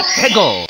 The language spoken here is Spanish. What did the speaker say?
¡Seco!